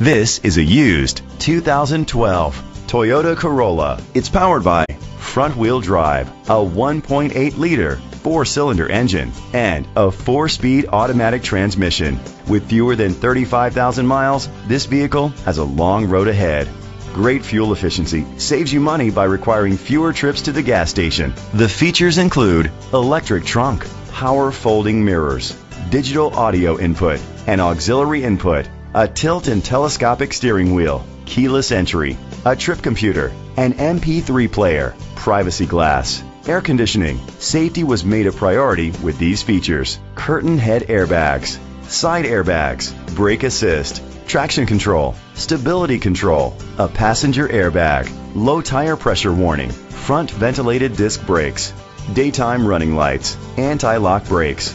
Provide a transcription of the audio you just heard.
This is a used 2012 Toyota Corolla. It's powered by front-wheel drive, a 1.8-liter four-cylinder engine, and a four-speed automatic transmission. With fewer than 35,000 miles, this vehicle has a long road ahead. Great fuel efficiency saves you money by requiring fewer trips to the gas station. The features include electric trunk, power folding mirrors, digital audio input and auxiliary input, a tilt and telescopic steering wheel, keyless entry, a trip computer, an MP3 player, privacy glass, air conditioning. Safety was made a priority with these features: curtain head airbags, side airbags, brake assist, traction control, stability control, a passenger airbag, low tire pressure warning, front ventilated disc brakes, daytime running lights, anti-lock brakes.